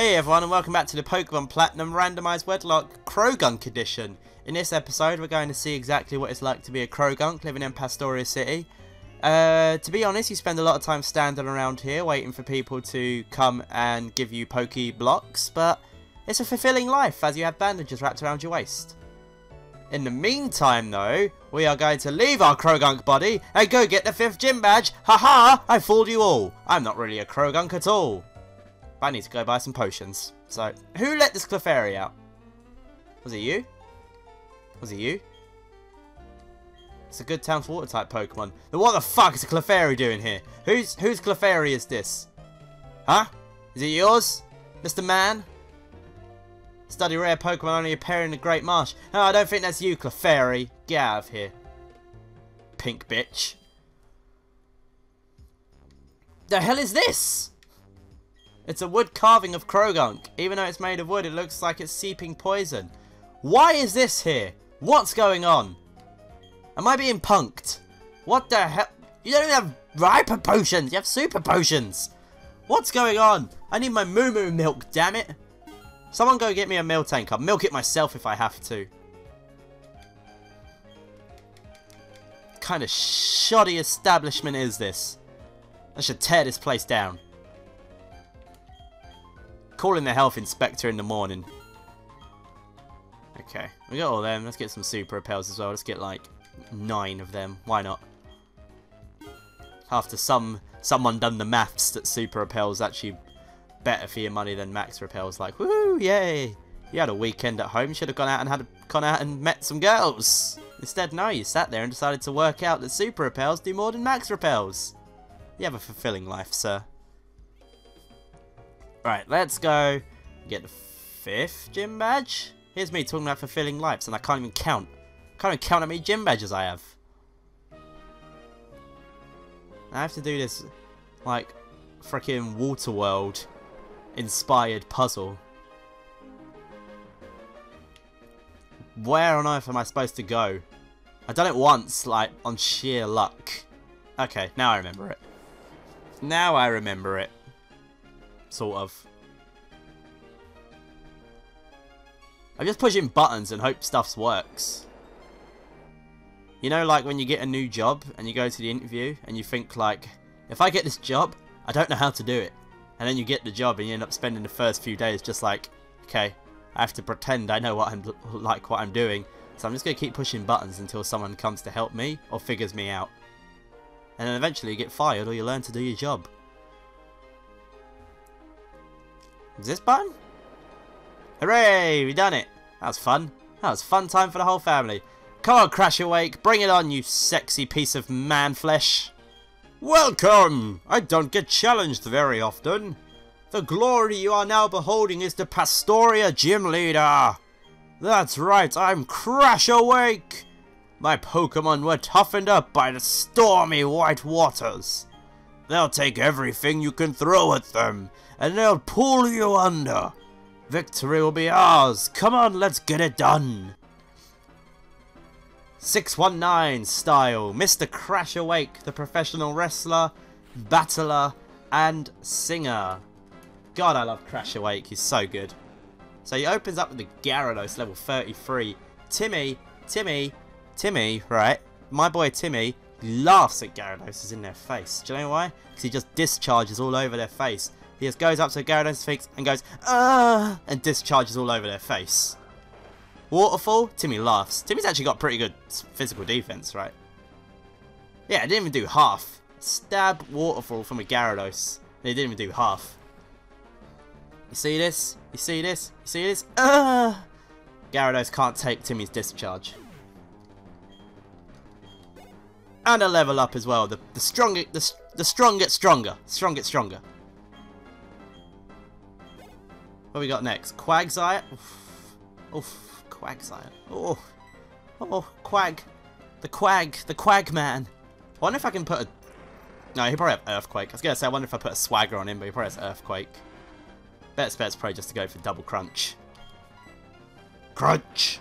Hey everyone, and welcome back to the Pokemon Platinum Randomised Wedlock Croagunk Edition. In this episode we're going to see exactly what it's like to be a Croagunk living in Pastoria City. To be honest, you spend a lot of time standing around here waiting for people to come and give you pokey blocks, but it's a fulfilling life as you have bandages wrapped around your waist. In the meantime though, we are going to leave our Croagunk body and go get the 5th gym badge. Haha, I fooled you all. I'm not really a Croagunk at all. But I need to go buy some potions. So, who let this Clefairy out? Was it you? Was it you? It's a good town for water-type Pokemon. Then what the fuck is a Clefairy doing here? Whose Clefairy is this? Huh? Is it yours, Mr. Man? Study rare Pokemon only appear in the Great Marsh. No, I don't think that's you, Clefairy. Get out of here, pink bitch. The hell is this? It's a wood carving of Croagunk. Even though it's made of wood, it looks like it's seeping poison. Why is this here? What's going on? Am I being punked? What the hell? You don't even have hyper potions. You have super potions. What's going on? I need my Moomoo milk, damn it. Someone go get me a milk tank. I'll milk it myself if I have to. What kind of shoddy establishment is this? I should tear this place down. Calling the health inspector in the morning. Okay, we got all them. Let's get some super repels as well. Let's get like 9 of them. Why not? After someone done the maths that super repels actually better for your money than max repels. Like, woohoo, yay! You had a weekend at home. You should have gone out and met some girls. Instead, no, you sat there and decided to work out that super repels do more than max repels. You have a fulfilling life, sir. Right, let's go get the 5th gym badge. Here's me talking about fulfilling lives, and I can't even count. Can't even count how many gym badges I have. I have to do this, like, freaking Waterworld inspired puzzle. Where on earth am I supposed to go? I've done it once, like, on sheer luck. Okay, now I remember it. Now I remember it. Sort of. I'm just pushing buttons and hope stuff works. You know, like when you get a new job and you go to the interview and you think like, if I get this job, I don't know how to do it. And then you get the job and you end up spending the first few days just like, okay, I have to pretend I know what I'm doing. So I'm just going to keep pushing buttons until someone comes to help me or figures me out. And then eventually you get fired or you learn to do your job. Is this button? Hooray! We done it! That was fun. That was fun time for the whole family. Come on, Crasher Wake! Bring it on, you sexy piece of man flesh! Welcome! I don't get challenged very often. The glory you are now beholding is the Pastoria Gym Leader! That's right, I'm Crasher Wake! My Pokemon were toughened up by the stormy white waters. They'll take everything you can throw at them, and they'll pull you under. Victory will be ours. Come on, let's get it done. 619 style. Mr. Crasher Wake, the professional wrestler, battler, and singer. God, I love Crasher Wake. He's so good. So he opens up with the Gyarados, level 33. Timmy, right? My boy Timmy laughs at Gyarados in their face. Do you know why? Because he just discharges all over their face. He just goes up to Gyarados' feet and goes, ah, and discharges all over their face. Waterfall, Timmy laughs. Timmy's actually got pretty good physical defense, right? Yeah, I didn't even do half. Stab waterfall from a Gyarados. They didn't even do half. You see this? You see this? You see this? Ah! Gyarados can't take Timmy's discharge. And a level up as well. The strong get stronger. Strong get stronger. What we got next? Quagsire. Oof. Oof. Quagsire. Oh. Oh. Quag. The quag man. I wonder if I can put a... No, he probably have earthquake. I was going to say, I wonder if I put a swagger on him, but he probably has earthquake. Best bet's probably just to go for double crunch. Crunch.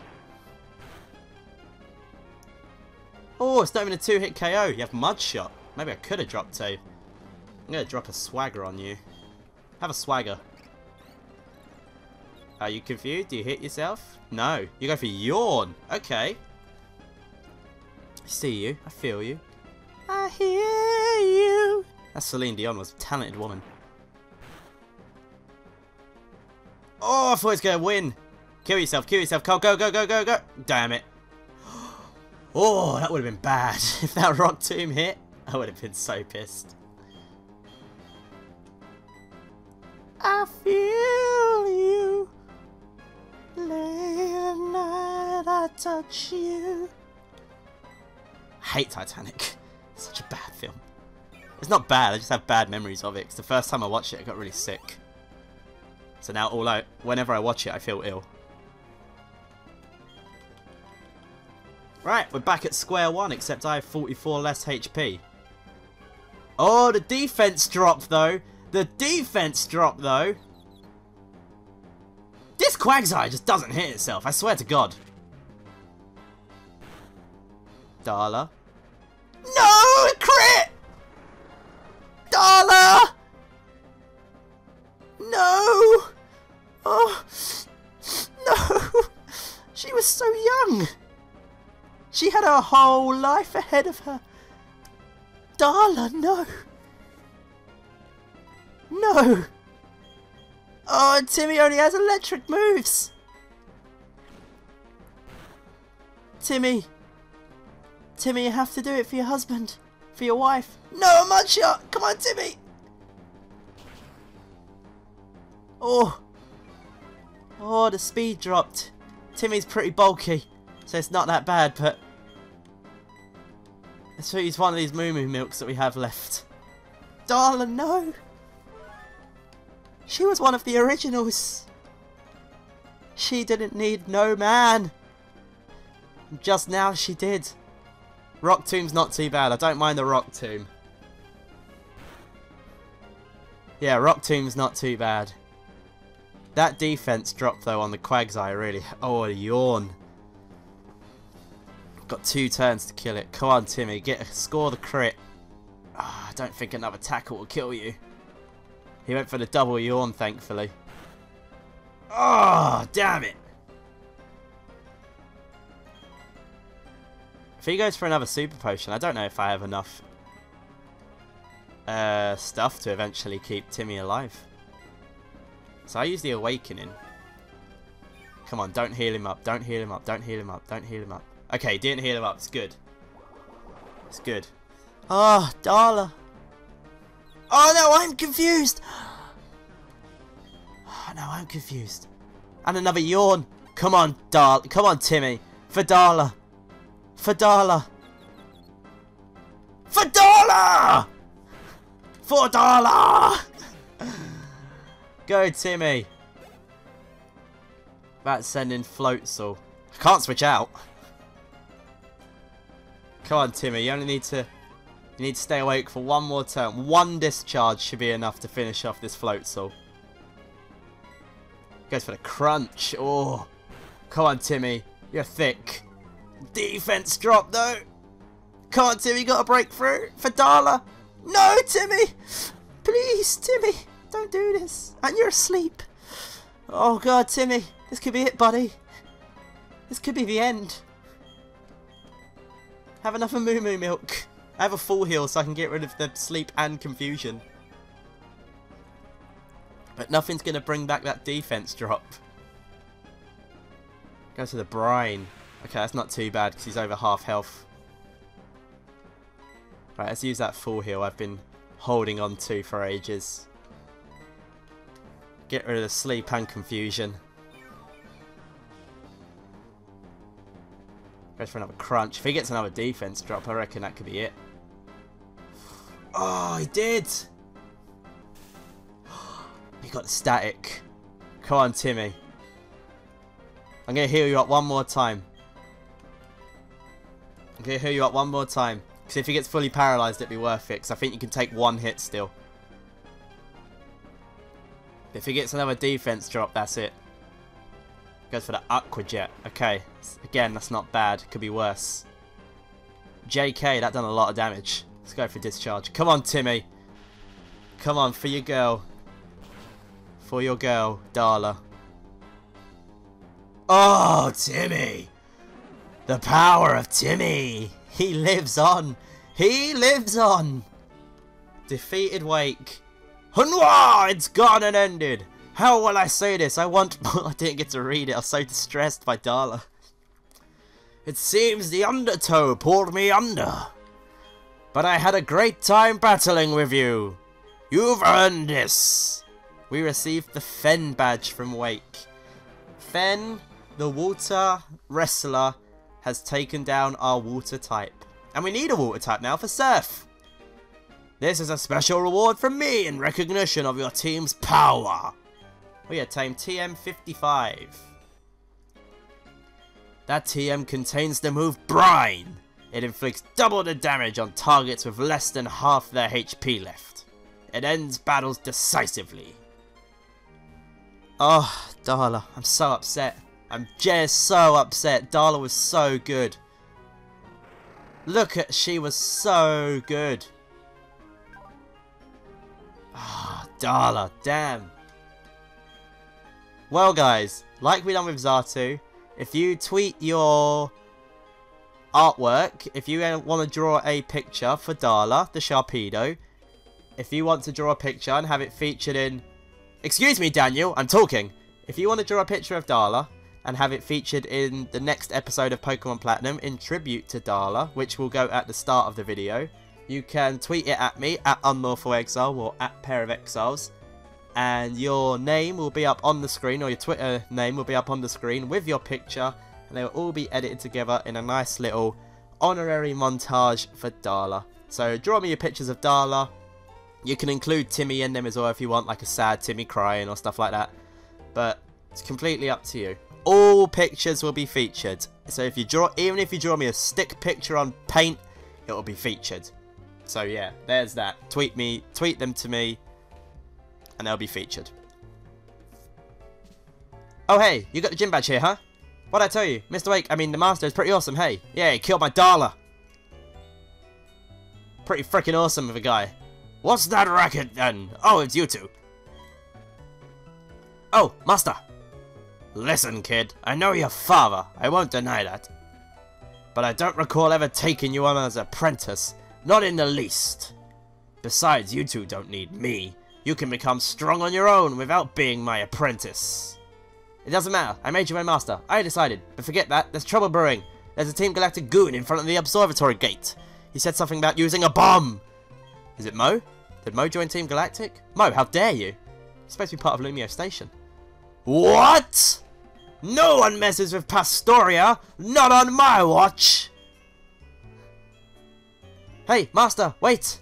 Oh, it's not even a 2-hit KO. You have mud shot. Maybe I could have dropped a... I'm going to drop a swagger on you. Have a swagger. Are you confused? Do you hit yourself? No. You go for yawn. Okay. I see you. I feel you. I hear you. That Celine Dion was a talented woman. Oh, I thought he was going to win. Kill yourself. Kill yourself. Go, go, go, go, go, go. Damn it. Oh, that would have been bad. If that rock tomb hit, I would have been so pissed. I feel you. Late at night, I touch you. I hate Titanic. It's such a bad film. It's not bad, I just have bad memories of it. Because the first time I watched it, I got really sick. So now, whenever I watch it, I feel ill. Right, we're back at square one, except I have 44 less HP. Oh, the defense dropped, though. The defense dropped, though. This Quagsire just doesn't hit itself, I swear to God. Darla. No, it crit! Darla! No! Oh, no! She was so young! She had her whole life ahead of her. Darla, no! No! Oh, and Timmy only has electric moves! Timmy! Timmy, you have to do it for your husband. For your wife. No, Mudshot! Come on, Timmy! Oh! Oh, the speed dropped. Timmy's pretty bulky, so it's not that bad, but... let's use one of these Moomoo milks that we have left. Darling, no! She was one of the originals. She didn't need no man. Just now she did. Rock Tomb's not too bad. I don't mind the Rock Tomb. Yeah, Rock Tomb's not too bad. That defense dropped though on the Quagsire really. Oh, a yawn. Got 2 turns to kill it. Come on, Timmy, score the crit. Oh, I don't think another tackle will kill you. He went for the double yawn, thankfully. Oh, damn it. If he goes for another super potion, I don't know if I have enough stuff to eventually keep Timmy alive. So I use the awakening. Come on, don't heal him up. Don't heal him up. Don't heal him up. Don't heal him up. Okay, didn't heal him up. It's good. It's good. Ah, oh, Darla. Oh no, I'm confused! Oh no, I'm confused. And another yawn. Come on, Darla. Come on, Timmy. For Darla. For Darla. For Darla! For Darla! Go, Timmy. That's sending floats all. I can't switch out. Come on, Timmy. You only need to... you need to stay awake for 1 more turn. 1 discharge should be enough to finish off this Floatzel. Goes for the crunch. Oh, come on, Timmy. You're thick. Defense drop, though. Come on, Timmy. Got a breakthrough for Darla. No, Timmy. Please, Timmy. Don't do this. And you're asleep. Oh, God, Timmy. This could be it, buddy. This could be the end. Have another Moomoo milk. I have a full heal so I can get rid of the sleep and confusion. But nothing's going to bring back that defense drop. Go to the brine. Okay, that's not too bad because he's over half health. Right, let's use that full heal I've been holding on to for ages. Get rid of the sleep and confusion. Goes for another crunch. If he gets another defense drop, I reckon that could be it. Oh, he did! He got the static. Come on, Timmy. I'm going to heal you up 1 more time. I'm going to heal you up 1 more time. Because if he gets fully paralyzed, it'd be worth it. Because I think you can take 1 hit still. If he gets another defense drop, that's it. Goes for the Aqua Jet. Okay. Again, that's not bad. Could be worse. JK, that done a lot of damage. Let's go for discharge. Come on, Timmy. Come on, for your girl. For your girl, Darla. Oh, Timmy! The power of Timmy! He lives on! He lives on! Defeated Wake. Hunwa! It's gone and ended! How will I say this? I want... I didn't get to read it. I was so distressed by Darla. It seems the undertow pulled me under. But I had a great time battling with you. You've earned this. We received the Fen badge from Wake. Fen, the water wrestler, has taken down our water type. And we need a water type now for Surf. This is a special reward from me in recognition of your team's power. We attained TM55. That TM contains the move Brine. It inflicts double the damage on targets with less than half their HP left. It ends battles decisively. Oh, Darla, I'm so upset. I'm just so upset. Darla was so good. Look at, she was so good. Ah, oh, Darla, damn. Well guys, like we done with Xatu, if you tweet your artwork, if you want to draw a picture for Darla, the Sharpedo, if you want to draw a picture and have it featured in... Excuse me, Daniel, I'm talking. If you want to draw a picture of Darla and have it featured in the next episode of Pokemon Platinum in tribute to Darla, which will go at the start of the video, you can tweet it at me, at UnlawfulExile or at PairOfExiles, and your name will be up on the screen, or your Twitter name will be up on the screen with your picture, and they will all be edited together in a nice little honorary montage for Darla. So draw me your pictures of Darla. You can include Timmy in them as well if you want, like a sad Timmy crying or stuff like that. But it's completely up to you. All pictures will be featured. So if you draw, even if you draw me a stick picture on paint, it will be featured. So yeah, there's that. Tweet them to me, and they'll be featured. Oh hey, you got the gym badge here, huh? What'd I tell you? Mr. Wake, I mean the master is pretty awesome, hey. Yeah, he killed my Darla. Pretty freaking awesome of a guy. What's that racket then? Oh, it's you two. Oh, master. Listen, kid, I know your father, I won't deny that. But I don't recall ever taking you on as an apprentice. Not in the least. Besides, you two don't need me. You can become strong on your own without being my apprentice. It doesn't matter. I made you my master. I decided. But forget that. There's trouble brewing. There's a Team Galactic goon in front of the observatory gate. He said something about using a bomb. Is it Mo? Did Mo join Team Galactic? Mo, how dare you? He's supposed to be part of Lumio Station. What? No one messes with Pastoria. Not on my watch. Hey, master, wait!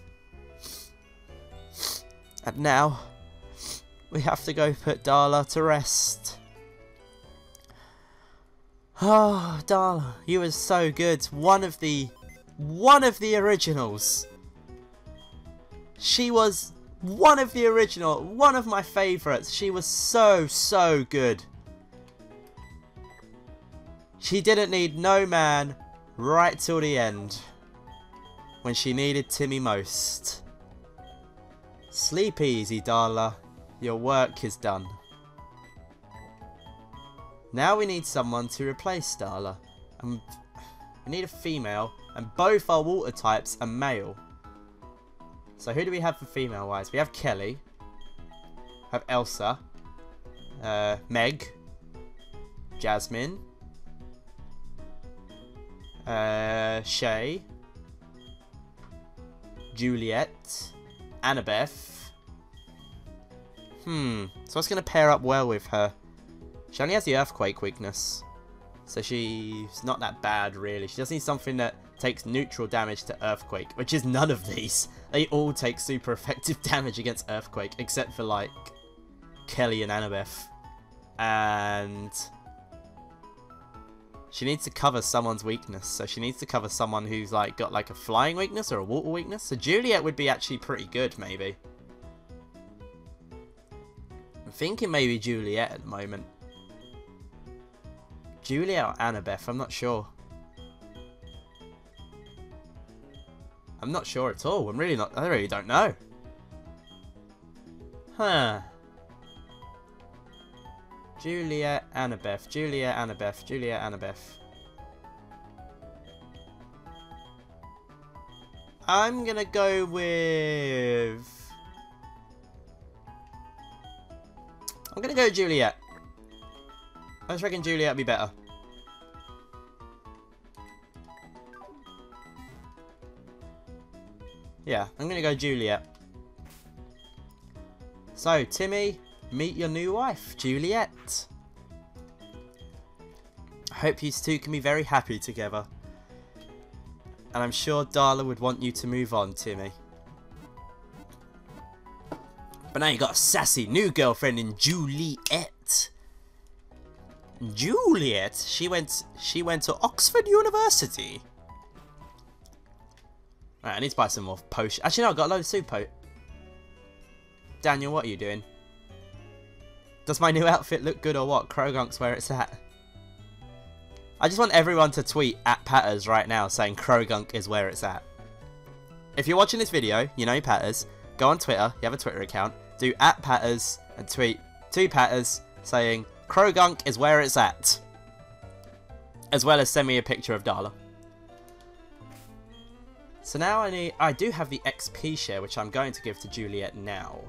And now, we have to go put Darla to rest. Oh, Darla, you were so good. One of the originals. She was one of the original, one of my favourites. She was so, so good. She didn't need no man right till the end, when she needed Timmy most. Sleep easy, Darla. Your work is done. Now we need someone to replace Darla. And we need a female, and both our water types are male. So who do we have for female-wise? We have Kelly. We have Elsa. Meg. Jasmine. Shay. Juliet, Annabeth. So what's going to pair up well with her? She only has the earthquake weakness, so she's not that bad really. She just needs something that takes neutral damage to earthquake, which is none of these. They all take super effective damage against earthquake, except for like Kelly and Annabeth. And she needs to cover someone's weakness, so she needs to cover someone who's like got like a flying weakness or a water weakness. So Juliet would be actually pretty good, maybe. I'm thinking maybe Juliet at the moment. Juliet or Annabeth, I'm not sure. I'm not sure at all. I'm really not. I really don't know. Huh. Julia Annabeth, Julia Annabeth, Julia Annabeth. I'm gonna go with... I'm gonna go Juliet. I just reckon Juliet would be better. Yeah, I'm gonna go Juliet. So, Timmy, meet your new wife, Juliet. I hope you two can be very happy together. And I'm sure Darla would want you to move on, Timmy. But now you got a sassy new girlfriend in Juliet. Juliet? She went to Oxford University. Alright, I need to buy some more potions. Actually, no, I've got a load of soup potions. Daniel, what are you doing? Does my new outfit look good or what? Croagunk's where it's at. I just want everyone to tweet at Patters right now saying Croagunk is where it's at. If you're watching this video, you know Patters, go on Twitter, you have a Twitter account, do at Patters and tweet to Patters saying Croagunk is where it's at. As well as send me a picture of Darla. So now I do have the XP share which I'm going to give to Juliet now.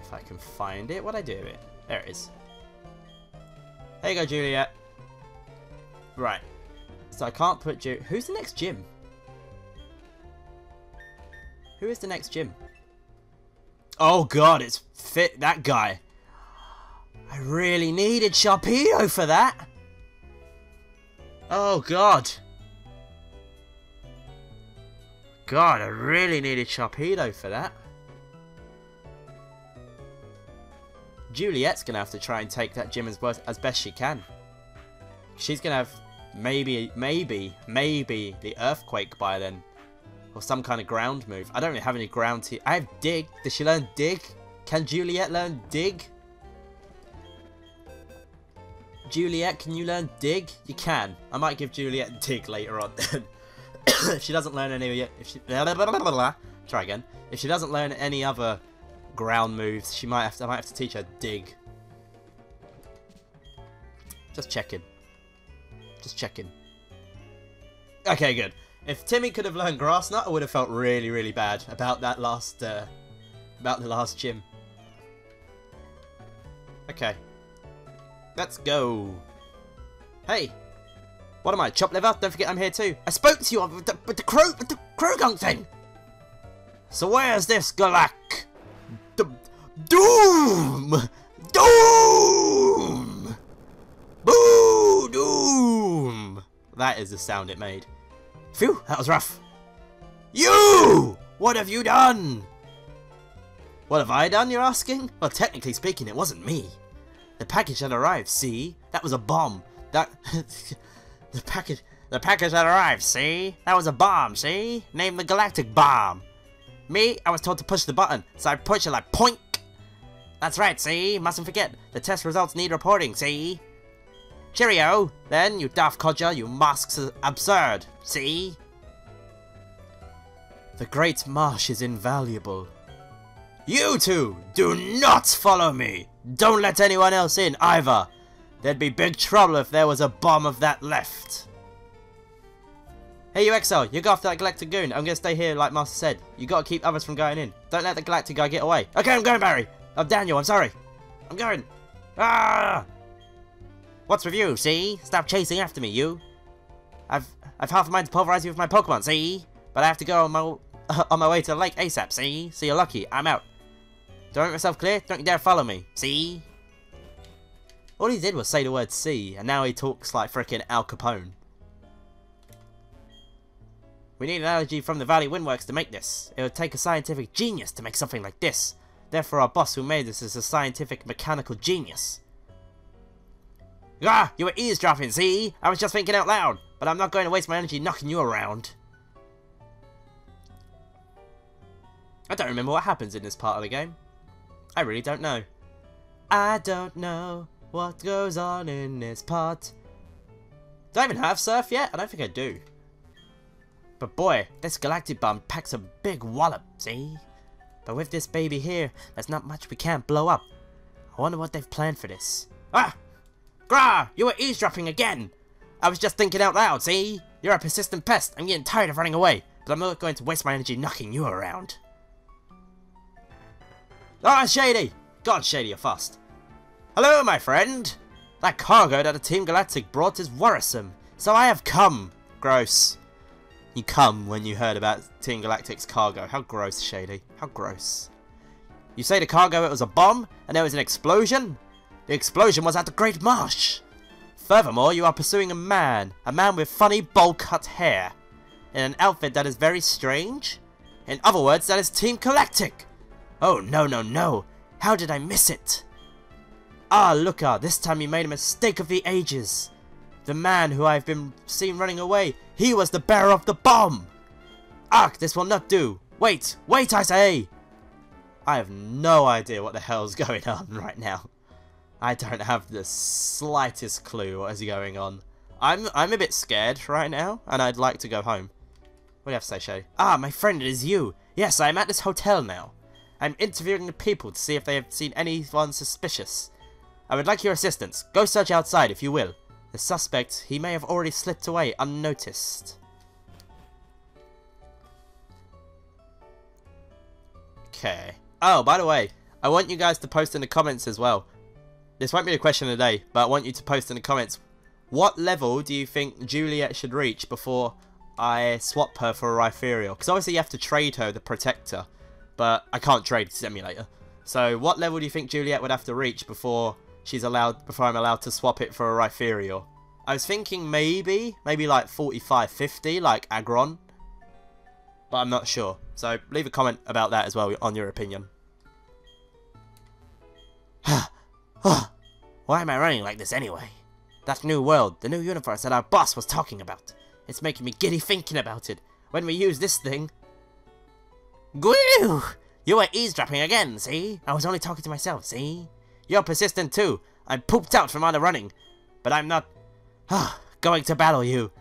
If I can find it, what'd I do with it? There it is. There you go, Juliet. Right, so I can't put Juliet. Who's the next gym? Who is the next gym? Oh god, it's fit that guy. I really needed Sharpedo for that. Oh god. God, I really needed Sharpedo for that. Juliet's gonna have to try and take that gym as best she can. She's gonna have maybe the earthquake by then, or some kind of ground move. I don't really have any ground here. I have dig. Does she learn dig? Can Juliet learn dig? Juliet, can you learn dig? You can. I might give Juliet dig later on. If she doesn't learn any, If she doesn't learn any other ground moves, she might have to, I might have to teach her dig. Just checking. Just checking. Okay, good. If Timmy could have learned grass nut, I would have felt really, really bad about that last, about the last gym. Okay. Let's go. Hey, what am I, chop liver? Don't forget I'm here too. I spoke to you with the Croagunk thing. So where's this Galak? Doom! Doom! Boo! Doom! That is the sound it made. Phew, that was rough. You! What have you done? What have I done, you're asking? Well, technically speaking, it wasn't me. The package had arrived, see? That was a bomb. That... The package had arrived, see? That was a bomb, see? Named the Galactic Bomb. Me, I was told to push the button, so I pushed it like poink. That's right, see? Mustn't forget, the test results need reporting, see? Cheerio, then, you daft codger, you masks are absurd, see? The Great Marsh is invaluable. You two, do not follow me! Don't let anyone else in, either! There'd be big trouble if there was a bomb of that left. Hey, you Exile, you go after that Galactic Goon. I'm gonna stay here like Master said. You gotta keep others from going in. Don't let the Galactic guy get away. Okay, I'm going, Barry. I'm Daniel, I'm sorry. I'm going. Ah! What's with you, see? Stop chasing after me, you. I've half a mind to pulverize you with my Pokemon, see? But I have to go on my way to the lake ASAP, see? So you're lucky, I'm out. Do I make myself clear? Don't you dare follow me, see? All he did was say the word see, and now he talks like frickin' Al Capone. We need an energy from the Valley Windworks to make this. It would take a scientific genius to make something like this. Therefore our boss who made this is a scientific mechanical genius. Ah! You were eavesdropping, see? I was just thinking out loud. But I'm not going to waste my energy knocking you around. I don't remember what happens in this part of the game. I really don't know. I don't know what goes on in this part. Do I even have surf yet? I don't think I do. But boy, this Galactic Bomb packs a big wallop, see? But with this baby here, there's not much we can't blow up. I wonder what they've planned for this. Ah! Grah! You were eavesdropping again! I was just thinking out loud, see? You're a persistent pest. I'm getting tired of running away, but I'm not going to waste my energy knocking you around. Ah, Shady! God, Shady, you're fast. Hello, my friend! That cargo that the Team Galactic brought is worrisome, so I have come. Gross. You come when you heard about Team Galactic's cargo. How gross, Shady. How gross. You say the cargo, it was a bomb, and there was an explosion? The explosion was at the Great Marsh. Furthermore, you are pursuing a man with funny bowl-cut hair, in an outfit that is very strange. In other words, that is Team Galactic. Oh, no, no, no. How did I miss it? Ah, Luca, this time you made a mistake of the ages. The man who I've been seen running away, he was the bearer of the bomb. Ugh, this will not do. Wait, wait, I say. I have no idea what the hell's going on right now. I don't have the slightest clue what is going on. I'm a bit scared right now, and I'd like to go home. What do you have to say, Shay? Ah, my friend, it is you. Yes, I am at this hotel now. I'm interviewing the people to see if they have seen anyone suspicious. I would like your assistance. Go search outside if you will. The suspect, he may have already slipped away unnoticed. Okay. Oh, by the way, I want you guys to post in the comments as well. This won't be the question of the day, but I want you to post in the comments. What level do you think Juliet should reach before I swap her for a Rhyperior? Because obviously you have to trade her the Protector, but I can't trade this emulator. So what level do you think Juliet would have to reach before I'm allowed to swap it for a Rhyperior? I was thinking maybe like 45, 50, like Aggron, but I'm not sure. So leave a comment about that as well on your opinion. Why am I running like this anyway? That new world, the new universe that our boss was talking about. It's making me giddy thinking about it. When we use this thing... Goo! You were eavesdropping again, see? I was only talking to myself, see? You're persistent too. I'm pooped out from all the running. But I'm not... going to battle you.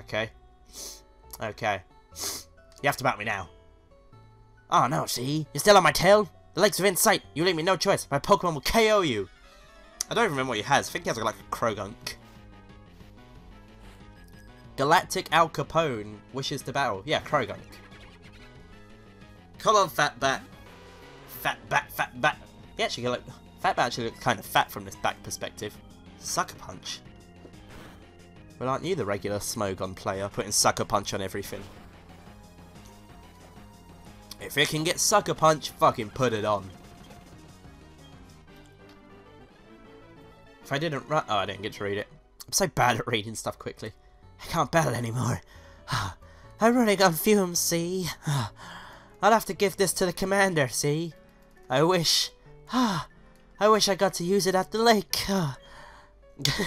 Okay. Okay. You have to battle me now. Oh no, see? You're still on my tail? The lake's within sight. You leave me no choice. My Pokemon will KO you. I don't even remember what he has. I think he has like a Croagunk. Galactic Al Capone wishes to battle. Yeah, Croagunk. Come on, Fat Bat. Fat Bat, Fat Bat. He actually look, Fat Bat actually looks kind of fat from this back perspective. Sucker Punch. Well, aren't you the regular Smogon player putting Sucker Punch on everything? If it can get Sucker Punch, fucking put it on. If I didn't run... Oh, I didn't get to read it. I'm so bad at reading stuff quickly. I can't battle anymore. I'm running on fumes, see? I'll have to give this to the commander, see? I wish I got to use it at the lake.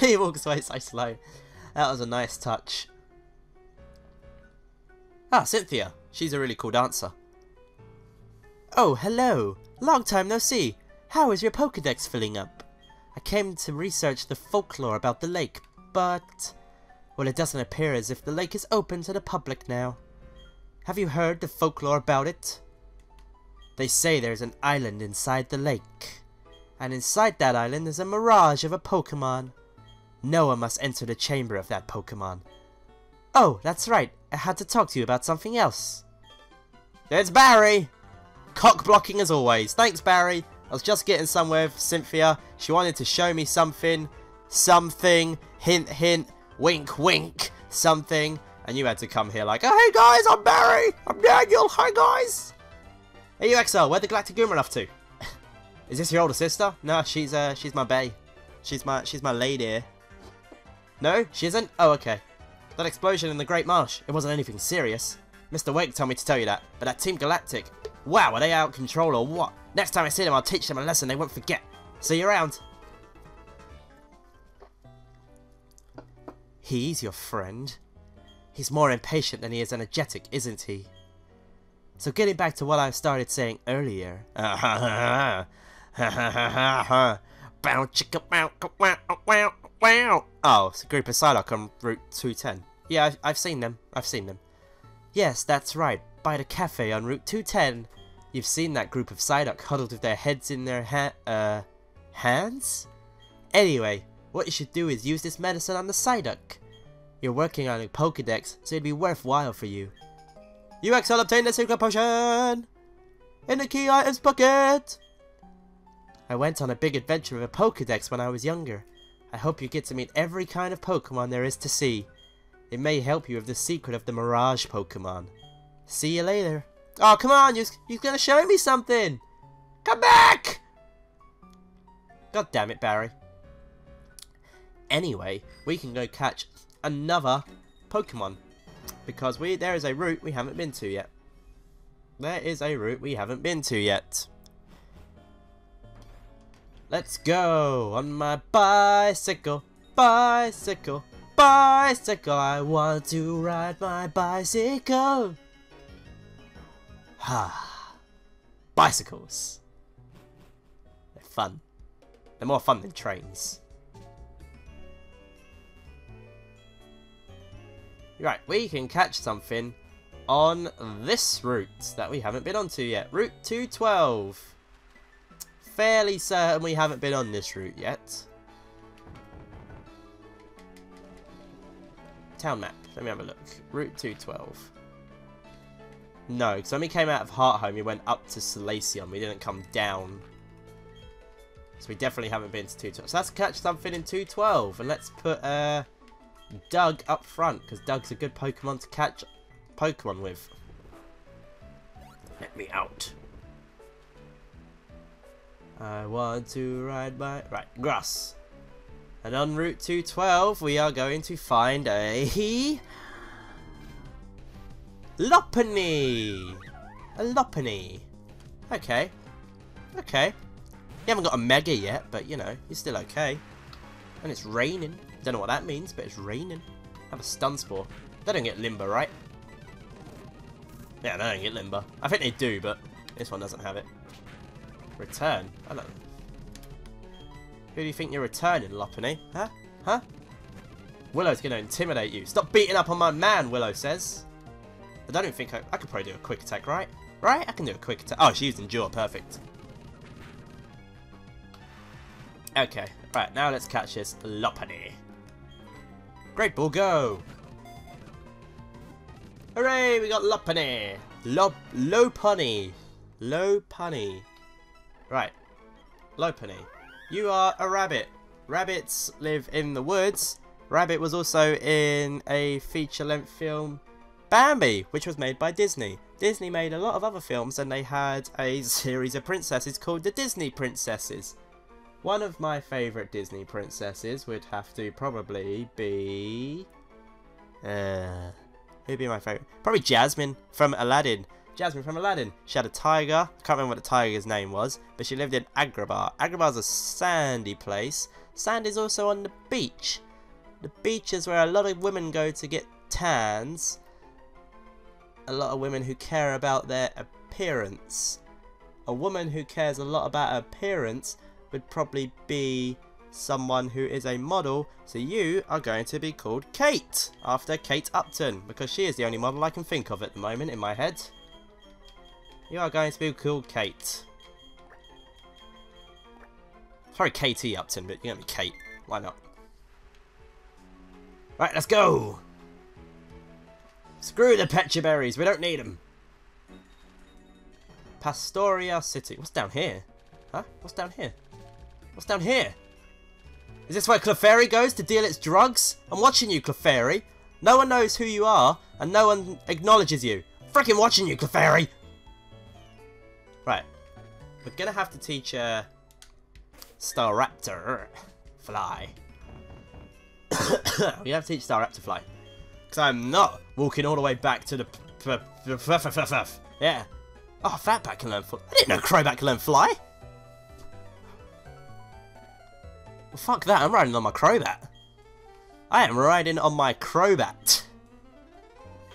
He walks away so slow. That was a nice touch. Ah, Cynthia. She's a really cool dancer. Oh, hello. Long time no see. How is your Pokedex filling up? I came to research the folklore about the lake, but... Well, it doesn't appear as if the lake is open to the public now. Have you heard the folklore about it? They say there's an island inside the lake. And inside that island is a mirage of a Pokemon. No one must enter the chamber of that Pokemon. Oh, that's right. I had to talk to you about something else. It's Barry! Cock blocking as always. Thanks, Barry. I was just getting somewhere with Cynthia. She wanted to show me something. Something. Hint, hint. Wink, wink. Something. And you had to come here like, oh, hey guys, I'm Barry, I'm Daniel, hi guys! Hey UXL, where'd the Galactic Goomer off to? Is this your older sister? No, she's my bae. She's my lady. No, she isn't? Oh, okay. That explosion in the Great Marsh, it wasn't anything serious. Mr. Wake told me to tell you that, but that Team Galactic, wow, are they out of control or what? Next time I see them, I'll teach them a lesson they won't forget. See you around. He's your friend. He's more impatient than he is energetic, isn't he? So getting back to what I started saying earlier. Oh, it's a group of Psyduck on Route 210. Yeah, I've seen them. Yes, that's right. By the cafe on Route 210. You've seen that group of Psyduck huddled with their heads in their hands? Anyway, what you should do is use this medicine on the Psyduck. You're working on a Pokedex, so it'd be worthwhile for you. UXL obtained a secret potion! In the key items pocket! I went on a big adventure with a Pokedex when I was younger. I hope you get to meet every kind of Pokemon there is to see. It may help you with the secret of the Mirage Pokemon. See you later. Oh, come on, you're gonna show me something! Come back! God damn it, Barry. Anyway, we can go catch another Pokemon. Because there is a route we haven't been to yet. There is a route we haven't been to yet. Let's go on my bicycle, bicycle, bicycle. I want to ride my bicycle. Ha! Bicycles. They're fun. They're more fun than trains. Right, we can catch something on this route that we haven't been onto yet. Route 212. Fairly certain we haven't been on this route yet. Town map. Let me have a look. Route 212. No, because when we came out of Hearthome, we went up to Celestion. We didn't come down. So we definitely haven't been to 212. So let's catch something in 212. And let's put... Doug up front, because Doug's a good Pokemon to catch Pokemon with. Let me out. I want to ride my... Right, grass. And on Route 212, we are going to find a... Lopunny! A Lopunny. Okay. Okay. You haven't got a Mega yet, but, you know, you're still okay. And it's raining. Don't know what that means, but it's raining. Have a stun spore. They don't get Limber, right? Yeah, they don't get Limber. I think they do, but this one doesn't have it. Return. I don't know. Who do you think you're returning, Lopunny? Huh? Huh? Willow's gonna intimidate you. Stop beating up on my man, Willow says. I don't even think I could probably do a quick attack, right? Right? I can do a quick attack. Oh, she used Endure. Perfect. Okay. Right, now let's catch this Lopunny. Great ball, go! Hooray, we got Lopunny! Lopunny! Lopunny. Right. Lopunny. You are a rabbit. Rabbits live in the woods. Rabbit was also in a feature-length film, Bambi, which was made by Disney. Disney made a lot of other films, and they had a series of princesses called the Disney Princesses. One of my favourite Disney princesses would have to probably be... who'd be my favourite? Probably Jasmine from Aladdin. Jasmine from Aladdin. She had a tiger. I can't remember what the tiger's name was, but she lived in Agrabah. Agrabah's a sandy place. Sand is also on the beach. The beach is where a lot of women go to get tans. A lot of women who care about their appearance. A woman who cares a lot about her appearance would probably be someone who is a model, so you are going to be called Kate, after Kate Upton, because she is the only model I can think of at the moment in my head. You are going to be called Kate. Sorry, Katie Upton, but you're going to be Kate. Why not? Right, let's go! Screw the Petcha Berries, we don't need them! Pastoria City. What's down here? Huh? What's down here? What's down here? Is this where Clefairy goes to deal its drugs? I'm watching you, Clefairy. No one knows who you are, and no one acknowledges you. Freaking watching you, Clefairy! Right. We're gonna have to teach, Staraptor fly. We have to teach Staraptor fly. Because I'm not walking all the way back to the... Yeah. Oh, Fatback can learn fly. I didn't know Crobat can learn fly! Well, fuck that, I'm riding on my Crobat. I am riding on my Crobat.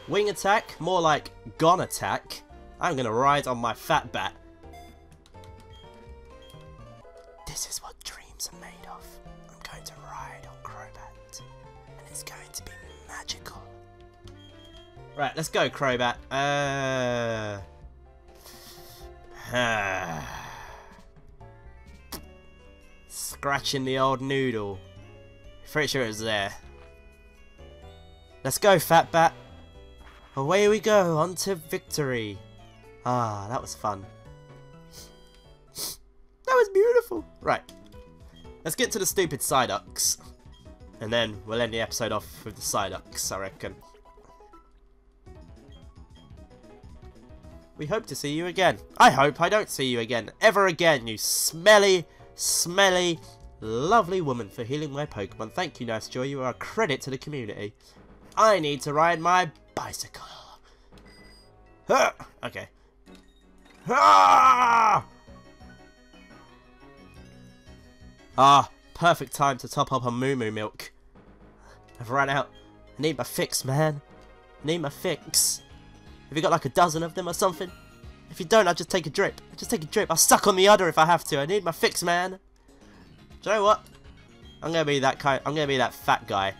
Wing attack, more like gon attack. I'm going to ride on my fat bat. This is what dreams are made of. I'm going to ride on Crobat. And it's going to be magical. Right, let's go, Crobat. scratching the old noodle. Pretty sure it was there. Let's go, Fat Bat. Away we go, on to victory. Ah, that was fun. That was beautiful. Right. Let's get to the stupid Psyducks. And then we'll end the episode off with the Psyducks, I reckon. We hope to see you again. I hope I don't see you again. Ever again, you smelly, smelly, lovely woman for healing my Pokemon. Thank you, Nice Joy. You are a credit to the community. I need to ride my bicycle. Huh. Okay. Ah! Ah, perfect time to top up on Moomoo milk. I've run out. I need my fix, man. I need my fix. Have you got like a dozen of them or something? If you don't, I'll just take a drip. I'll just take a drip. I'll suck on the udder if I have to. I need my fix, man. Do you know what? I'm gonna be that kind. I'm gonna be that fat guy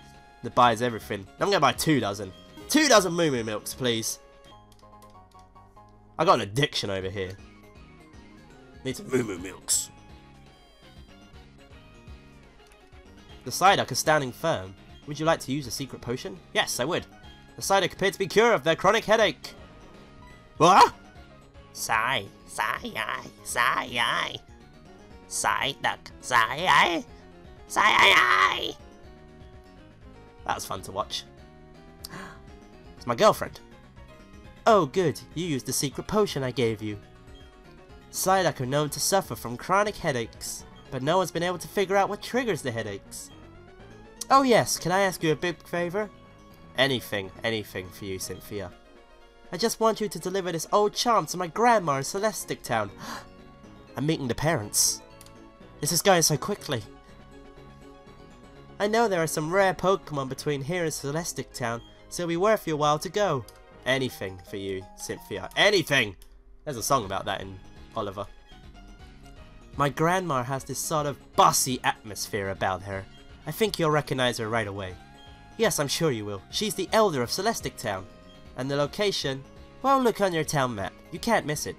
that buys everything. I'm gonna buy 2 dozen. 2 dozen Moomoo milks, please. I got an addiction over here. Need some Moomoo milks. The Psyduck is standing firm. Would you like to use a secret potion? Yes, I would. The Psyduck appeared to be cured of their chronic headache. What? Psy, Psy-I, Psy-I. Psyduck, Psy-I, Psy-I-I. That was fun to watch. It's my girlfriend. Oh good, you used the secret potion I gave you. Psyduck are known to suffer from chronic headaches, but no one's been able to figure out what triggers the headaches. Oh yes, can I ask you a big favour? Anything, anything for you, Cynthia. I just want you to deliver this old charm to my grandma in Celestic Town. I'm meeting the parents. This is going so quickly. I know there are some rare Pokemon between here and Celestic Town, so it'll be worth your while to go. Anything for you, Cynthia. Anything! There's a song about that in Oliver. My grandma has this sort of bossy atmosphere about her. I think you'll recognize her right away. Yes, I'm sure you will. She's the elder of Celestic Town. And the location? Well, look on your town map. You can't miss it.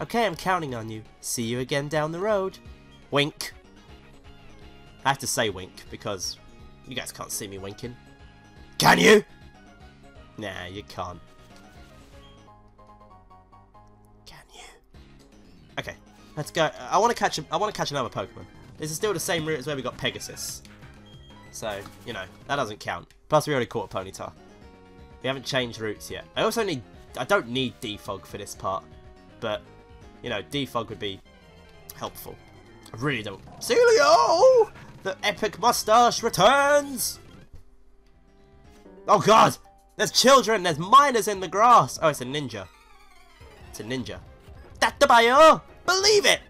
Okay, I'm counting on you. See you again down the road. Wink. I have to say wink, because you guys can't see me winking. Can you? Nah, you can't. Can you? Okay, let's go. I want to catch another Pokemon. This is still the same route as where we got Pegasus. So, you know, that doesn't count. Plus, we already caught a Ponyta. We haven't changed routes yet. I don't need Defog for this part. But, you know, Defog would be helpful. I really don't. Celio! The epic mustache returns! Oh, God! There's children! There's miners in the grass! Oh, it's a ninja. It's a ninja. Databayo! Believe it!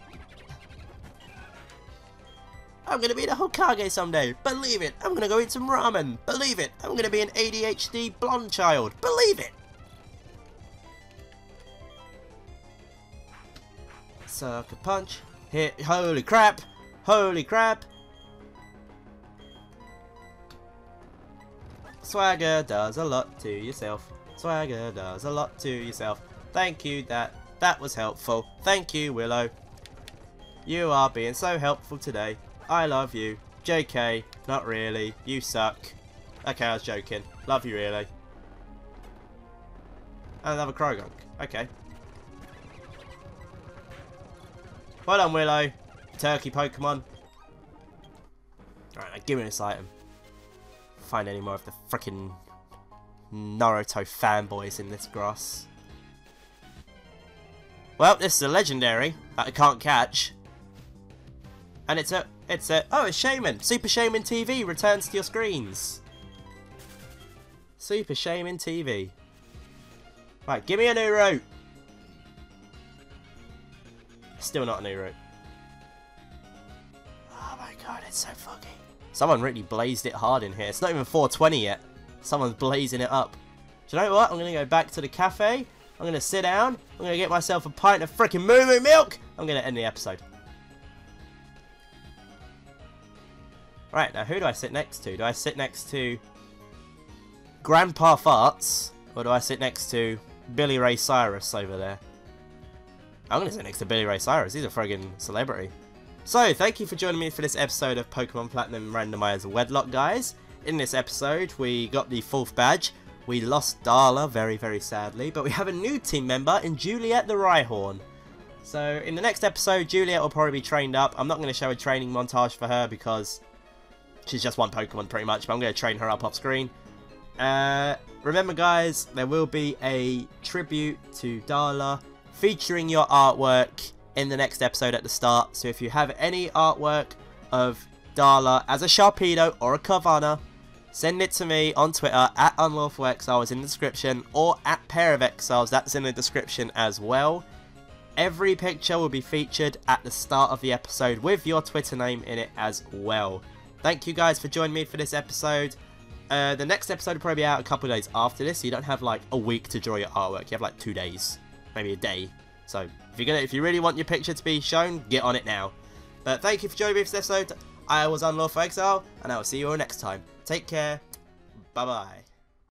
I'm gonna be the Hokage someday. Believe it. I'm gonna go eat some ramen. Believe it. I'm gonna be an ADHD blonde child. Believe it. Sucker punch. Hit. Holy crap. Holy crap. Swagger does a lot to yourself. Swagger does a lot to yourself. Thank you. That was helpful. Thank you, Willow. You are being so helpful today. I love you. JK, not really. You suck. Okay, I was joking. Love you, really. And another Croagunk. Okay. Well done, Willow. Turkey Pokemon. Alright, now give me this item. Find any more of the frickin' Naruto fanboys in this grass. Well, this is a legendary that I can't catch. And oh, it's Shaman. Super Shaman TV returns to your screens. Super Shaman TV. Right, give me a new route. Still not a new route. Oh my god, it's so foggy. Someone really blazed it hard in here. It's not even 420 yet. Someone's blazing it up. Do you know what? I'm going to go back to the cafe. I'm going to sit down. I'm going to get myself a pint of frickin' Moomoo milk. I'm going to end the episode. Right, now who do I sit next to? Do I sit next to Grandpa Farts? Or do I sit next to Billy Ray Cyrus over there? I'm gonna sit next to Billy Ray Cyrus. He's a friggin' celebrity. So, thank you for joining me for this episode of Pokemon Platinum Randomised Wedlock, guys. In this episode, we got the 4th badge. We lost Darla very, very sadly, but we have a new team member in Juliet the Rhyhorn. So, in the next episode, Juliet will probably be trained up. I'm not going to show a training montage for her because she's just one Pokemon pretty much, but I'm going to train her up off screen. Remember guys, there will be a tribute to Darla featuring your artwork in the next episode at the start. So if you have any artwork of Darla as a Sharpedo or a Carvana, send it to me on Twitter at UnlawfulExiles in the description, or at PairOfExiles, that's in the description as well. Every picture will be featured at the start of the episode with your Twitter name in it as well. Thank you guys for joining me for this episode. The next episode will probably be out a couple of days after this, so you don't have like a week to draw your artwork. You have like 2 days, maybe a day. So if you really want your picture to be shown, get on it now. But thank you for joining me for this episode. I was UnlawfulExile, and I will see you all next time. Take care. Bye bye.